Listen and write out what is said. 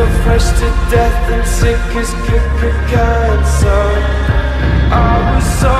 so fresh to death and sick as cacao. I was so